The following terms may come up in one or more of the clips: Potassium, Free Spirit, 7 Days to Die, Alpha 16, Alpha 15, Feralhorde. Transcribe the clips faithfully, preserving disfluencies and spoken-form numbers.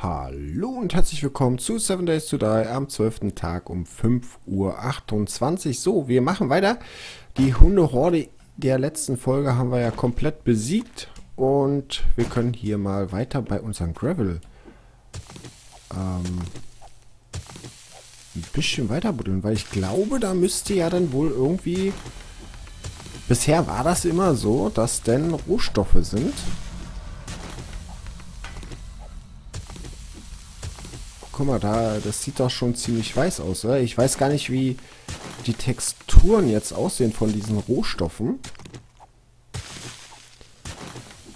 Hallo und herzlich willkommen zu seven days to die am zwölften Tag um fünf Uhr achtundzwanzig. So, wir machen weiter. Die Hundehorde der letzten Folge haben wir ja komplett besiegt. Und wir können hier mal weiter bei unserem Gravel ähm, ein bisschen weiter buddeln. Weil ich glaube, da müsste ja dann wohl irgendwie... Bisher war das immer so, dass denn Rohstoffe sind. Guck mal, da, das sieht doch schon ziemlich weiß aus, oder? Ich weiß gar nicht, wie die Texturen jetzt aussehen von diesen Rohstoffen.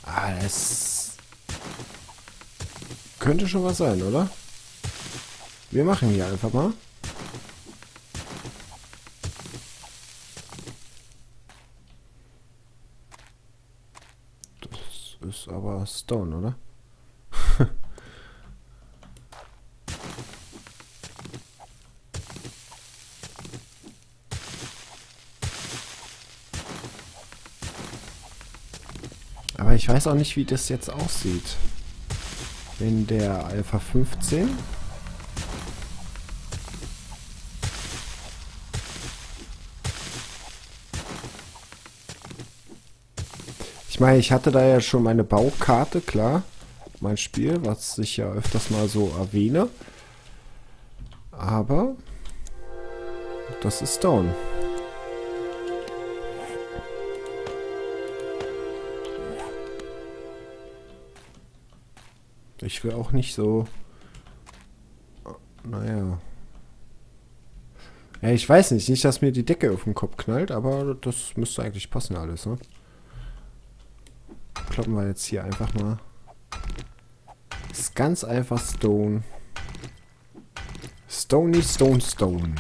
Ah, das könnte schon was sein, oder? Wir machen hier einfach mal. Das ist aber Stone, oder? Ich weiß auch nicht, wie das jetzt aussieht. In der Alpha fünfzehn. Ich meine, ich hatte da ja schon meine Baukarte, klar. Mein Spiel, was ich ja öfters mal so erwähne. Aber das ist down. Ich will auch nicht so... Naja. Ja, ich weiß nicht. Nicht, dass mir die Decke auf den Kopf knallt, aber das müsste eigentlich passen alles, ne? Kloppen wir jetzt hier einfach mal. Das ist ganz einfach Stone. Stony, Stone, Stone.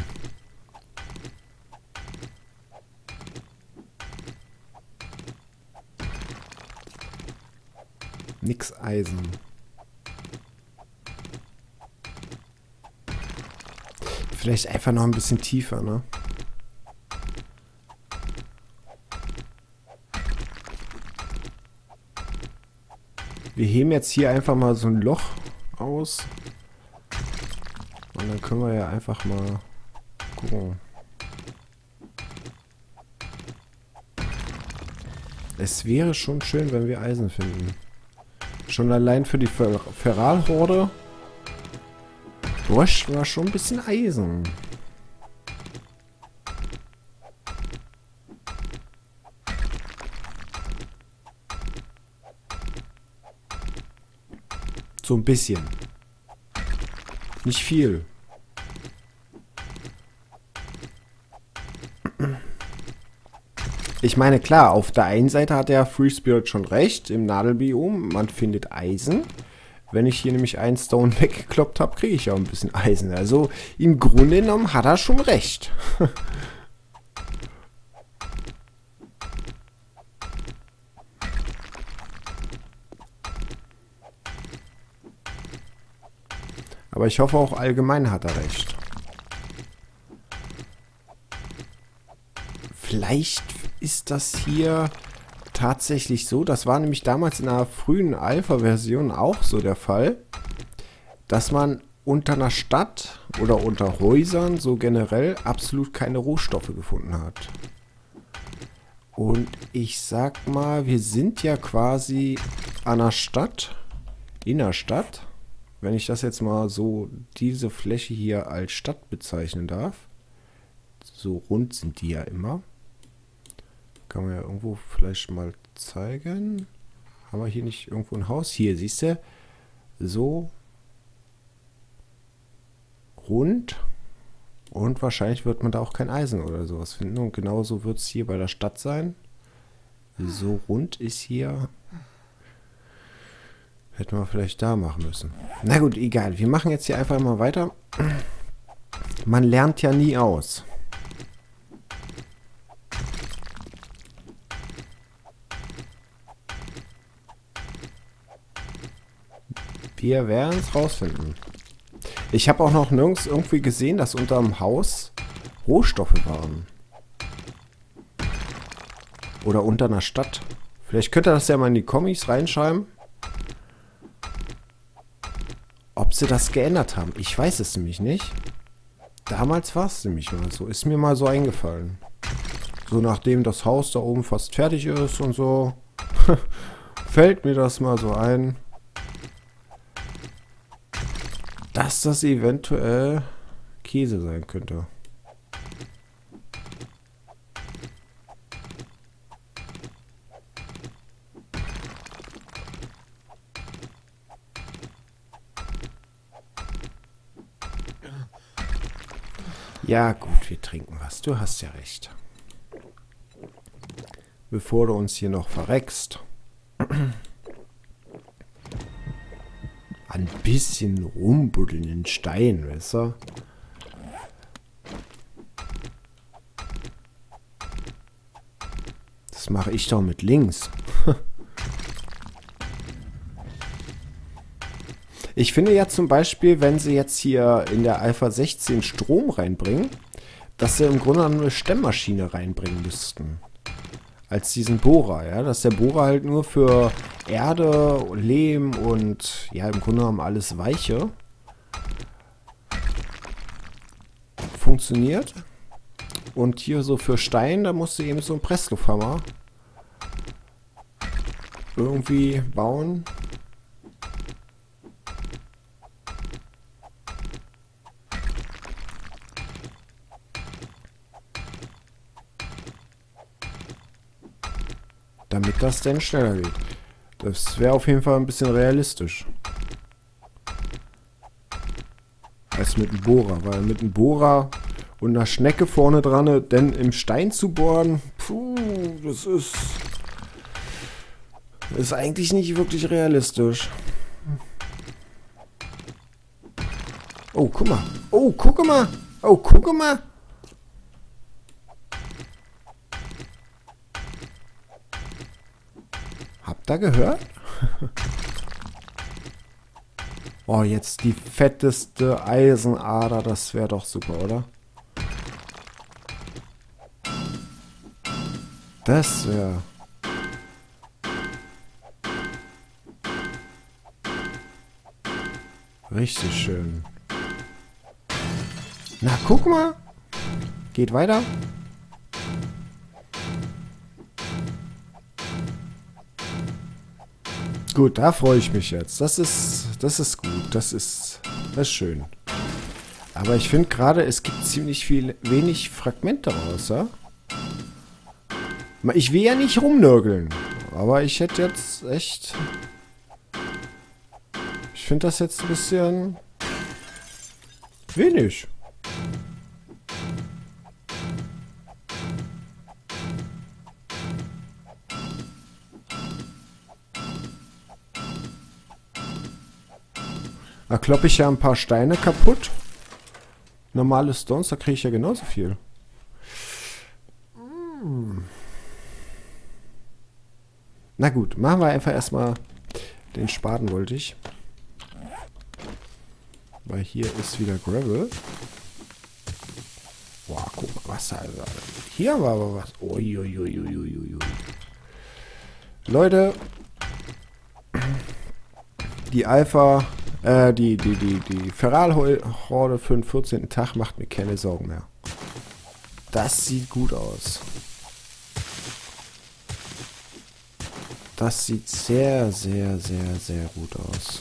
Nix Eisen. Vielleicht einfach noch ein bisschen tiefer, ne? Wir heben jetzt hier einfach mal so ein Loch aus. Und dann können wir ja einfach mal gucken. Es wäre schon schön, wenn wir Eisen finden. Schon allein für die Fer- Feralhorde. Bräuchten wir schon ein bisschen Eisen. So ein bisschen. Nicht viel. Ich meine, klar, auf der einen Seite hat der Free Spirit schon recht, im Nadelbiom, man findet Eisen. Wenn ich hier nämlich einen Stone weggekloppt habe, kriege ich ja ein bisschen Eisen. Also im Grunde genommen hat er schon recht. Aber ich hoffe auch allgemein hat er recht. Vielleicht ist das hier... tatsächlich so, das war nämlich damals in einer frühen Alpha-Version auch so der Fall, dass man unter einer Stadt oder unter Häusern so generell absolut keine Rohstoffe gefunden hat. Und ich sag mal, wir sind ja quasi an einer Stadt, in der Stadt, wenn ich das jetzt mal so, diese Fläche hier als Stadt bezeichnen darf. So rund sind die ja immer. Kann man ja irgendwo vielleicht mal zeigen. Haben wir hier nicht irgendwo ein Haus? Hier, siehst du? So. Rund. Und wahrscheinlich wird man da auch kein Eisen oder sowas finden. Und genauso wird es hier bei der Stadt sein. So rund ist hier. Hätten wir vielleicht da machen müssen. Na gut, egal. Wir machen jetzt hier einfach mal weiter. Man lernt ja nie aus. Wir werden es rausfinden. Ich habe auch noch nirgends irgendwie gesehen, dass unter dem Haus Rohstoffe waren. Oder unter einer Stadt. Vielleicht könnt ihr das ja mal in die Kommis reinschreiben. ob sie das geändert haben. Ich weiß es nämlich nicht. Damals war es nämlich oder so. Ist mir mal so eingefallen. So nachdem das Haus da oben fast fertig ist und so. Fällt mir das mal so ein. Dass das eventuell Käse sein könnte. Ja gut, wir trinken was. Du hast ja recht. Bevor du uns hier noch verreckst. Ein bisschen rumbuddeln in Stein, weißt du? Das mache ich doch mit links. Ich finde ja zum Beispiel, wenn sie jetzt hier in der Alpha sechzehn Strom reinbringen, dass sie im Grunde eine Stemmmaschine reinbringen müssten. Als diesen Bohrer, ja. Dass der Bohrer halt nur für Erde, Lehm und ja, im Grunde genommen alles Weiche funktioniert. Und hier so für Stein, da musst du eben so einen Presslufthammer irgendwie bauen. Damit das denn schneller geht. Das wäre auf jeden Fall ein bisschen realistisch. Als mit einem Bohrer. Weil mit einem Bohrer und einer Schnecke vorne dran, denn im Stein zu bohren, puh, das ist, das ist eigentlich nicht wirklich realistisch. Oh, guck mal. Oh, guck mal. Oh, guck mal. Da gehört? Oh, jetzt die fetteste Eisenader. Das wäre doch super, oder? Das wäre... richtig schön. Na, guck mal. Geht weiter. Gut, da freue ich mich jetzt. Das ist, das ist gut, das ist, das ist schön. Aber ich finde gerade, es gibt ziemlich viel, wenig Fragmente raus, ja? Ich will ja nicht rumnörgeln, aber ich hätte jetzt echt... Ich finde das jetzt ein bisschen... wenig. Da kloppe ich ja ein paar Steine kaputt. Normale Stones, da kriege ich ja genauso viel. Na gut, machen wir einfach erstmal den Spaten, wollte ich. Weil hier ist wieder Gravel. Boah, guck mal, was da ist. Hier war aber was. Uiuiuiuiui. Leute. Die Alpha... Äh, die, die, die, die Feralhorde für den vierzehnten Tag macht mir keine Sorgen mehr. Das sieht gut aus. Das sieht sehr, sehr, sehr, sehr gut aus.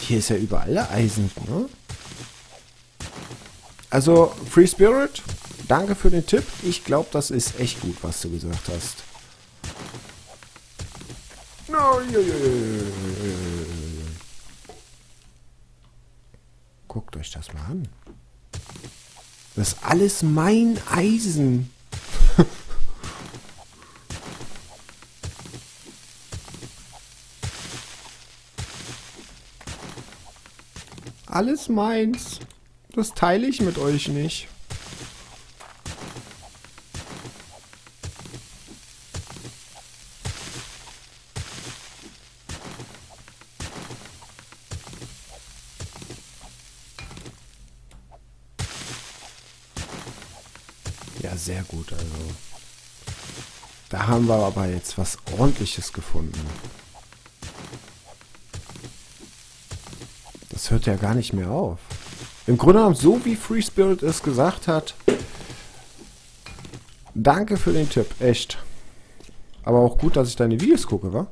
Hier ist ja überall Eisen, ne? Also, Free Spirit... Danke für den Tipp. Ich glaube, das ist echt gut, was du gesagt hast. Guckt euch das mal an. Das ist alles mein Eisen. Alles meins. Das teile ich mit euch nicht. Sehr gut, also. Da haben wir aber jetzt was Ordentliches gefunden. Das hört ja gar nicht mehr auf. Im Grunde genommen, so wie Free Spirit es gesagt hat, danke für den Tipp, echt. Aber auch gut, dass ich deine Videos gucke, wa?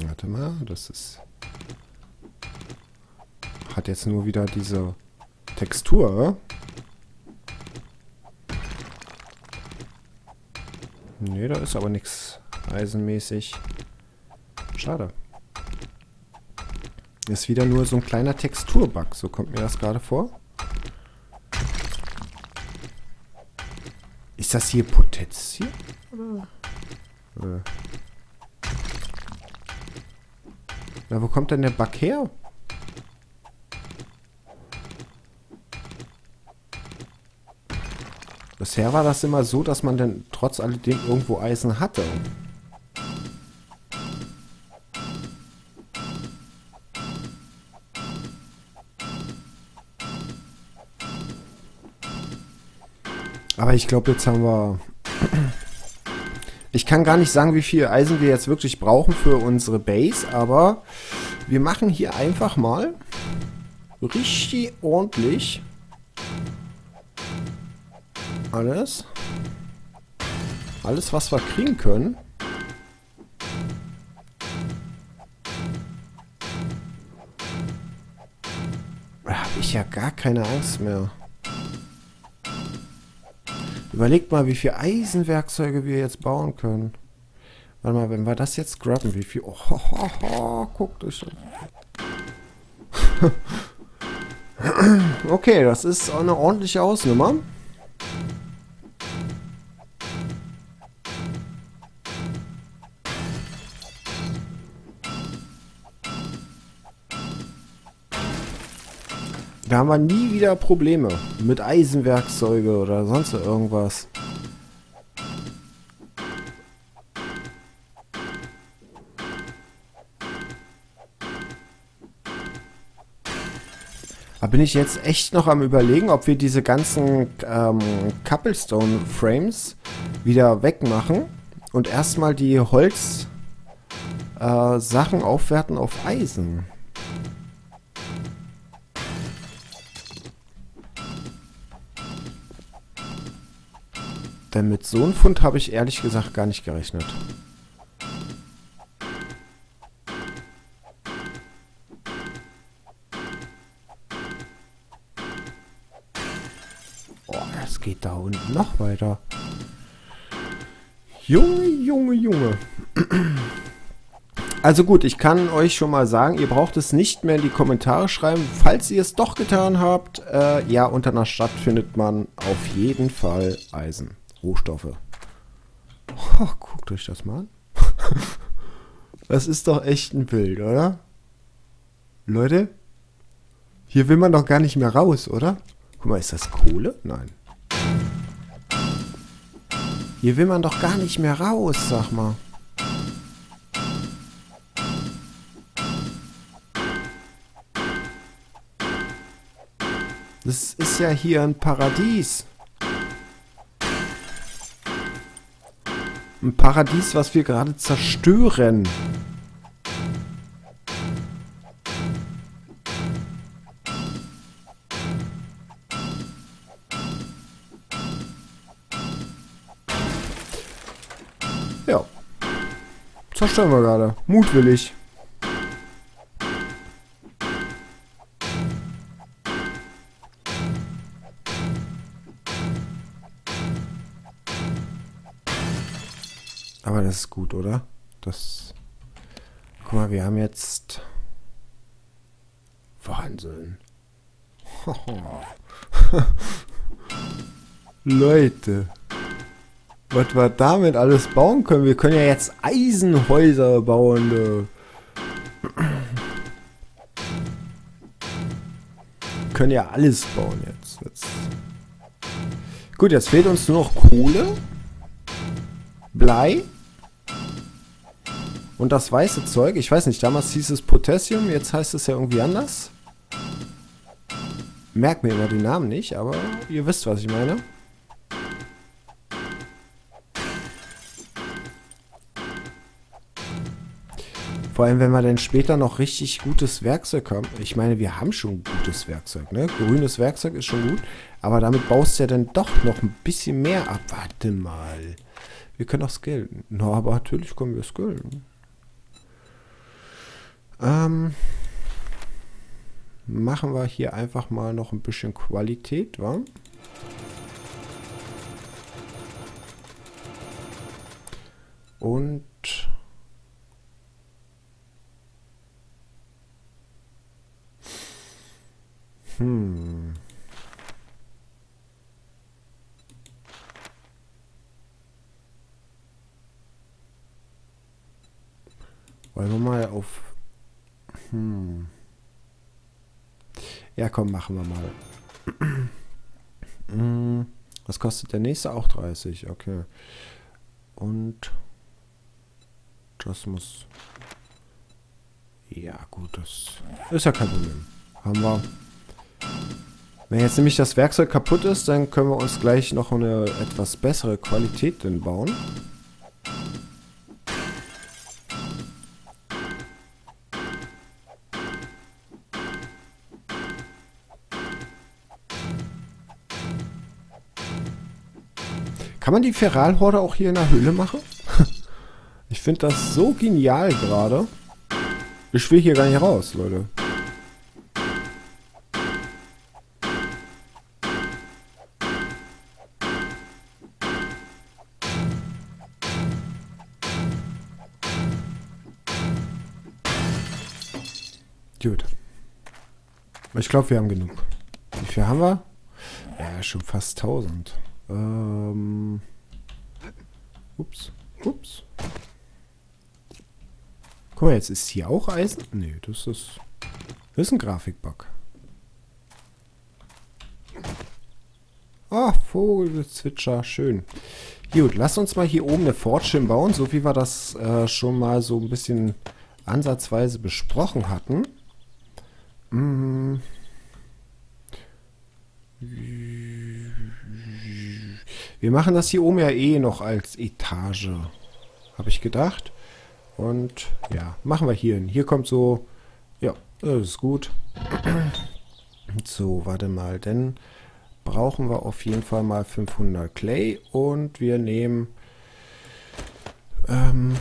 Warte mal, das ist... Hat jetzt nur wieder diese Textur, oder? Ne, da ist aber nichts eisenmäßig. Schade. Ist wieder nur so ein kleiner Texturbug, so kommt mir das gerade vor. Ist das hier Potassium? Oder? Äh. Na, wo kommt denn der Bug her? Bisher war das immer so, dass man dann trotz alledem irgendwo Eisen hatte. Aber ich glaube, jetzt haben wir... Ich kann gar nicht sagen, wie viel Eisen wir jetzt wirklich brauchen für unsere Base, aber wir machen hier einfach mal richtig ordentlich... Alles. Alles, was wir kriegen können. Da habe ich ja gar keine Angst mehr. Überlegt mal, wie viel Eisenwerkzeuge wir jetzt bauen können. Warte mal, wenn wir das jetzt grabben, wie viel... Oh, oh, oh, oh, guckt euch an. Okay, das ist eine ordentliche Ausnummer. Da haben wir nie wieder Probleme mit Eisenwerkzeuge oder sonst irgendwas. Da bin ich jetzt echt noch am Überlegen, ob wir diese ganzen ähm, Cobblestone Frames wieder wegmachen und erstmal die Holz äh, Sachen aufwerten auf Eisen. Denn mit so einem Fund habe ich ehrlich gesagt gar nicht gerechnet. Oh, das geht da unten noch weiter. Junge, Junge, Junge. Also gut, ich kann euch schon mal sagen, ihr braucht es nicht mehr in die Kommentare schreiben. Falls ihr es doch getan habt, äh, ja, unter einer Stadt findet man auf jeden Fall Eisen. Rohstoffe. Oh, guckt euch das mal an. Das ist doch echt ein Bild, oder? Leute, hier will man doch gar nicht mehr raus, oder? Guck mal, ist das Kohle? Nein. Hier will man doch gar nicht mehr raus, sag mal. Das ist ja hier ein Paradies. Ein Paradies, was wir gerade zerstören. Ja. Zerstören wir gerade. Mutwillig. Aber das ist gut, oder? Das... Guck mal, wir haben jetzt... Wahnsinn. Leute. Was wir damit alles bauen können. Wir können ja jetzt Eisenhäuser bauen. Wir können ja alles bauen jetzt. jetzt. Gut, jetzt fehlt uns nur noch Kohle. Blei und das weiße Zeug. Ich weiß nicht, damals hieß es Potassium, jetzt heißt es ja irgendwie anders. Merkt mir immer die Namen nicht, aber ihr wisst, was ich meine. Vor allem, wenn wir dann später noch richtig gutes Werkzeug haben. Ich meine, wir haben schon gutes Werkzeug, ne? Grünes Werkzeug ist schon gut. Aber damit baust du ja dann doch noch ein bisschen mehr ab. Warte mal. Wir können auch skillen. Na, no, aber natürlich können wir skillen. Ähm, machen wir hier einfach mal noch ein bisschen Qualität, wa? Und Hm. Wollen wir mal auf... Hm. Ja, komm, machen wir mal. Hm. Was kostet der nächste? Auch dreißig, okay. Und... Das muss... Ja, gut, das ist ja kein Problem. Haben wir... Wenn jetzt nämlich das Werkzeug kaputt ist, dann können wir uns gleich noch eine etwas bessere Qualität denn bauen. Kann man die Feralhorde auch hier in der Höhle machen? Ich finde das so genial gerade. Ich will hier gar nicht raus, Leute. Gut. Ich glaube, wir haben genug. Wie viel haben wir? Ja, schon fast tausend. Ähm. Ups. Ups. Guck mal, jetzt ist hier auch Eisen. Nee, das ist. Das ist ein Grafikbug. Ah, Vogelzwitscher. Schön. Gut, lasst uns mal hier oben eine Forge bauen, so wie wir das äh, schon mal so ein bisschen ansatzweise besprochen hatten. Wir machen das hier oben ja eh noch als Etage, habe ich gedacht. Und ja, machen wir hier hin. Hier kommt so, ja, das ist gut. So, warte mal, denn brauchen wir auf jeden Fall mal fünfhundert Clay und wir nehmen ähm,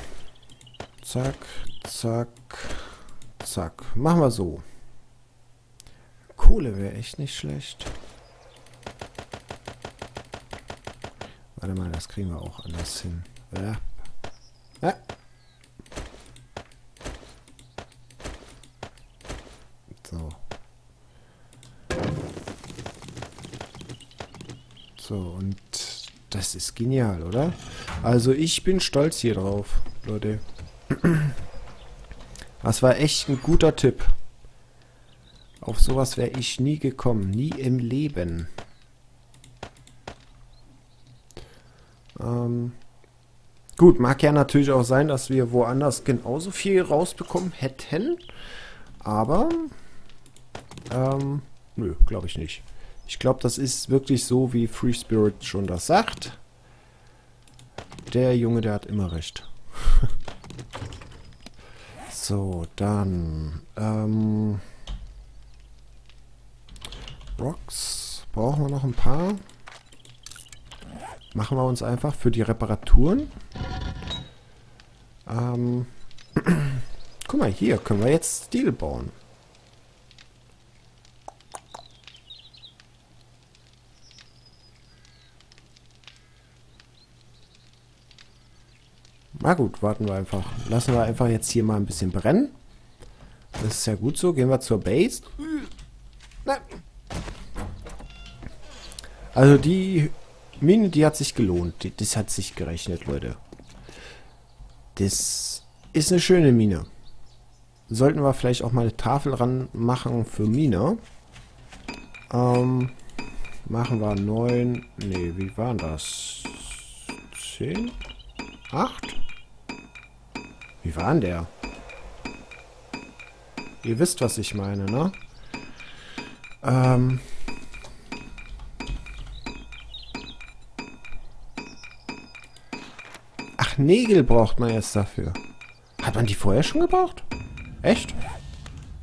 zack, zack, zack. Machen wir so. Kohle wäre echt nicht schlecht. Warte mal, das kriegen wir auch anders hin. Ja. Ja. So. So, und das ist genial, oder? Also ich bin stolz hier drauf, Leute. Das war echt ein guter Tipp. Auf sowas wäre ich nie gekommen. Nie im Leben. Ähm, gut, mag ja natürlich auch sein, dass wir woanders genauso viel rausbekommen hätten. Aber, ähm, nö, glaube ich nicht. Ich glaube, das ist wirklich so, wie Free Spirit schon das sagt. Der Junge, der hat immer recht. So, dann, ähm... Rocks. Brauchen wir noch ein paar. Machen wir uns einfach für die Reparaturen. Ähm. Guck mal, hier können wir jetzt Stil bauen. Na gut, warten wir einfach. Lassen wir einfach jetzt hier mal ein bisschen brennen. Das ist ja gut so. Gehen wir zur Base. Nein. Also die Mine, die hat sich gelohnt. Die, das hat sich gerechnet, Leute. Das ist eine schöne Mine. Sollten wir vielleicht auch mal eine Tafel ran machen für Mine. Ähm, machen wir neun. Nee, wie waren das? zehn? acht? Wie war denn der? Ihr wisst, was ich meine, ne? Ähm... Ach, Nägel braucht man jetzt dafür. Hat man die vorher schon gebraucht? Echt?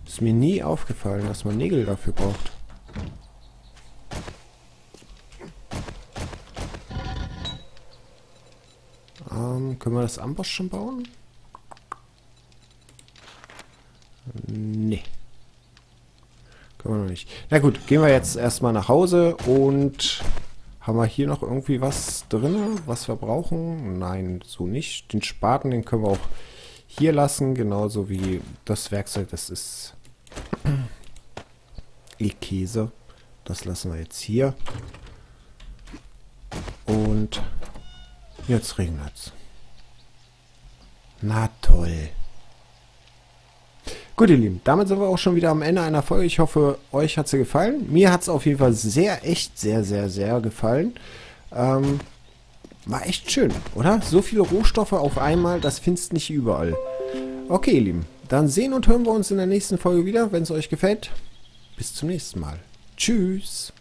Ist mir nie aufgefallen, dass man Nägel dafür braucht. Ähm, können wir das Amboss schon bauen? Nee. Können wir noch nicht. Na gut, gehen wir jetzt erstmal nach Hause und... Haben wir hier noch irgendwie was drin, was wir brauchen? Nein, so nicht. Den Spaten, den können wir auch hier lassen, genauso wie das Werkzeug, das ist eh Käse. Das lassen wir jetzt hier. Und jetzt regnet's. Na toll. Gut, ihr Lieben, damit sind wir auch schon wieder am Ende einer Folge. Ich hoffe, euch hat sie gefallen. Mir hat es auf jeden Fall sehr, echt sehr, sehr, sehr gefallen. Ähm, war echt schön, oder? So viele Rohstoffe auf einmal, das findest du nicht überall. Okay, ihr Lieben, dann sehen und hören wir uns in der nächsten Folge wieder, wenn es euch gefällt. Bis zum nächsten Mal. Tschüss.